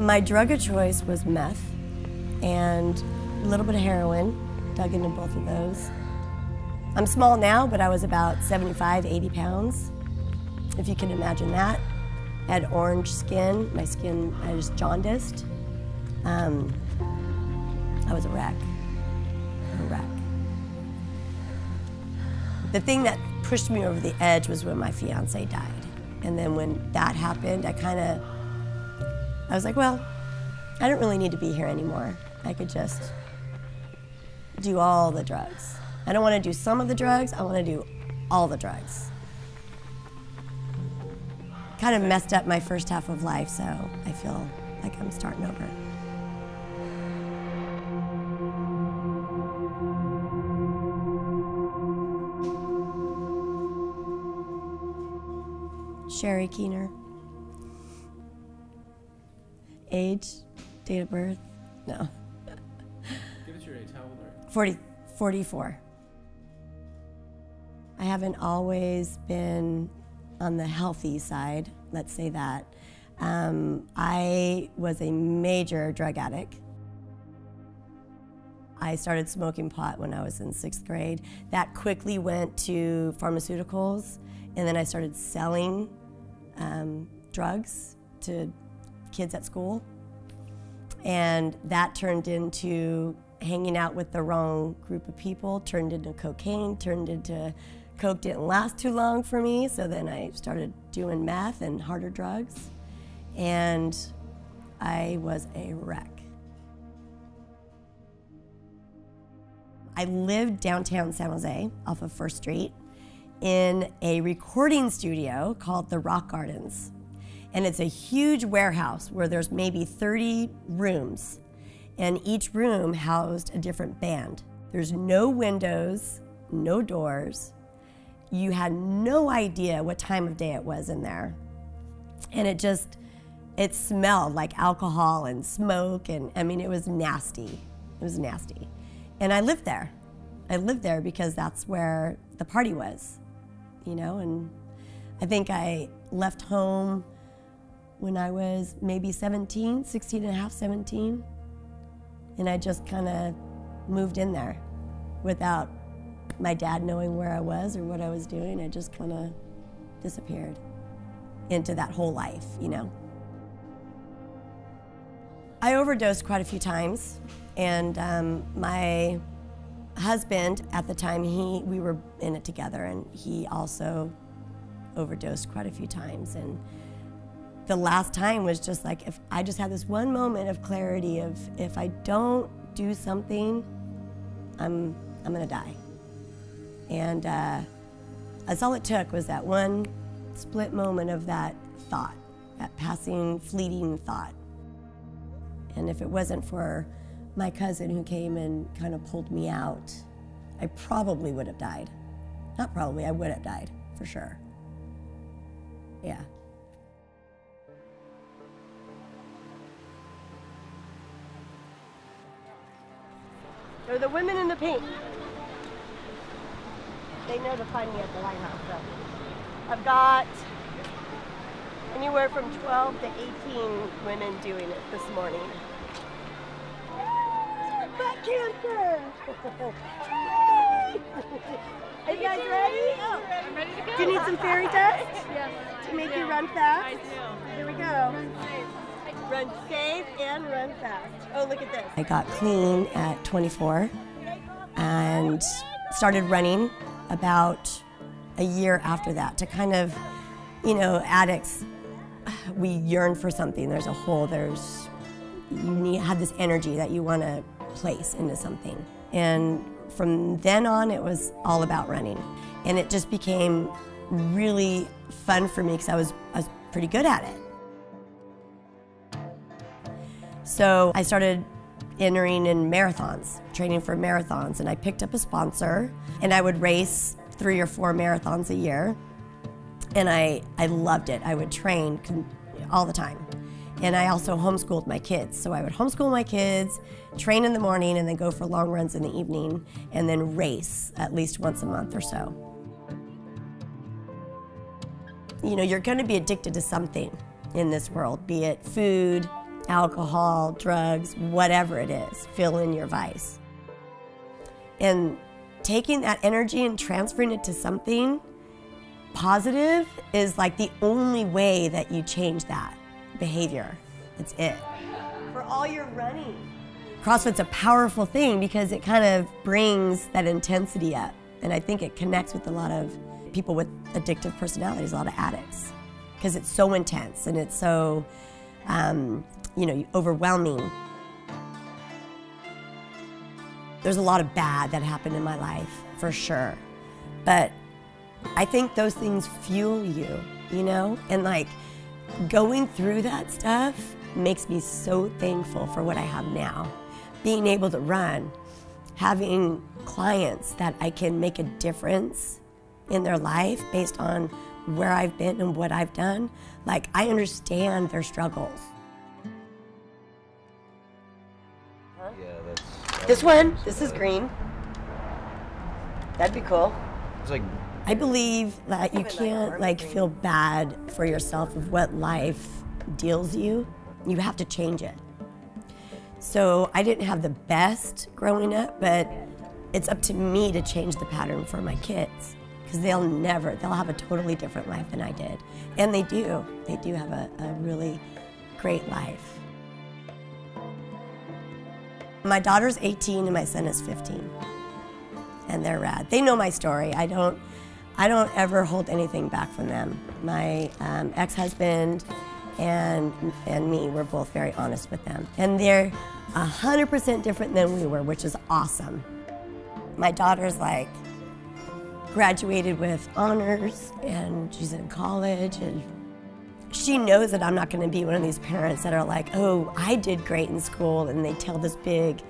My drug of choice was meth and a little bit of heroin. Dug into both of those. I'm small now, but I was about 75, 80 pounds, if you can imagine that. I had orange skin. My skin, I was jaundiced. I was a wreck. A wreck. The thing that pushed me over the edge was when my fiance died. And then when that happened, I was like, well, I don't really need to be here anymore. I could just do all the drugs. I don't want to do some of the drugs, I want to do all the drugs. Kind of messed up my first half of life, so I feel like I'm starting over. Shari Keener. Age, date of birth, no. Give us your age, how old are you? 44. I haven't always been on the healthy side, let's say that. I was a major drug addict. I started smoking pot when I was in 6th grade. That quickly went to pharmaceuticals, and then I started selling drugs to kids at school, and that turned into hanging out with the wrong group of people, turned into cocaine, turned into coke. Didn't last too long for me, so then I started doing meth and harder drugs, and I was a wreck. I lived downtown San Jose off of First Street in a recording studio called The Rock Gardens. And it's a huge warehouse where there's maybe 30 rooms, and each room housed a different band. There's no windows, no doors. You had no idea what time of day it was in there. And it smelled like alcohol and smoke, and I mean, it was nasty. It was nasty. And I lived there. I lived there because that's where the party was, you know? And I think I left home when I was maybe 17, 16 and a half, 17. And I just kind of moved in there without my dad knowing where I was or what I was doing. I just kind of disappeared into that whole life, you know. I overdosed quite a few times, and my husband at the time, we were in it together, and he also overdosed quite a few times. And the last time was just like, if I just had this one moment of clarity of, if I don't do something, I'm gonna die. And that's all it took, was that one split moment of that thought, that passing, fleeting thought. And if it wasn't for my cousin who came and kind of pulled me out, I probably would have died. Not probably, I would have died, for sure. Yeah. They're the women in the pink. They know to find me at the lighthouse, though. I've got anywhere from 12 to 18 women doing it this morning. Butt cancer! Are you guys ready? Oh. I'm ready to go. Do you need some fairy dust? Yes. To make you run fast? I do. Here we go. Run safe and run fast. Oh, look at this. I got clean at 24 and started running about a year after that to kind of, you know, addicts, we yearn for something. There's a hole, you have this energy that you want to place into something. And from then on, it was all about running. And it just became really fun for me because I was pretty good at it. So I started entering in marathons, training for marathons, and I picked up a sponsor, and I would race 3 or 4 marathons a year, and I loved it. I would train all the time, and I also homeschooled my kids. So I would homeschool my kids, train in the morning, and then go for long runs in the evening, and then race at least once a month or so. You know, you're going to be addicted to something in this world, be it food, alcohol, drugs, whatever it is, fill in your vice. And taking that energy and transferring it to something positive is like the only way that you change that behavior. It's it. For all your running. CrossFit's a powerful thing because it kind of brings that intensity up. And I think it connects with a lot of people with addictive personalities, a lot of addicts, because it's so intense and it's so, you know, overwhelming. There's a lot of bad that happened in my life, for sure. But I think those things fuel you, you know? And like, going through that stuff makes me so thankful for what I have now. Being able to run, having clients that I can make a difference in their life based on where I've been and what I've done. Like, I understand their struggles. Huh? Yeah, that's... This one, this is green. That'd be cool. It's like... I believe that you can't, like, feel bad for yourself of what life deals you. You have to change it. So I didn't have the best growing up, but it's up to me to change the pattern for my kids, because they'll have a totally different life than I did. And they do have a really great life. My daughter's 18 and my son is 15, and they're rad. They know my story. I don't ever hold anything back from them. My ex-husband and me were both very honest with them. And they're 100% different than we were, which is awesome. My daughter's like graduated with honors and she's in college, and she knows that I'm not gonna be one of these parents that are like, oh, I did great in school, and they tell this big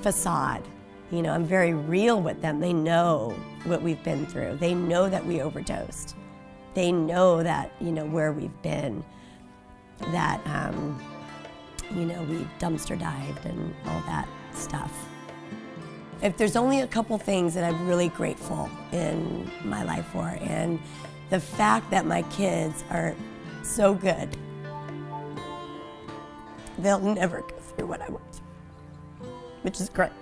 facade. You know, I'm very real with them. They know what we've been through. They know that we overdosed. They know that, you know, where we've been, that, you know, we've dumpster dived and all that stuff. If there's only a couple things that I'm really grateful in my life for, and the fact that my kids are so good, they'll never go through what I went through, which is great.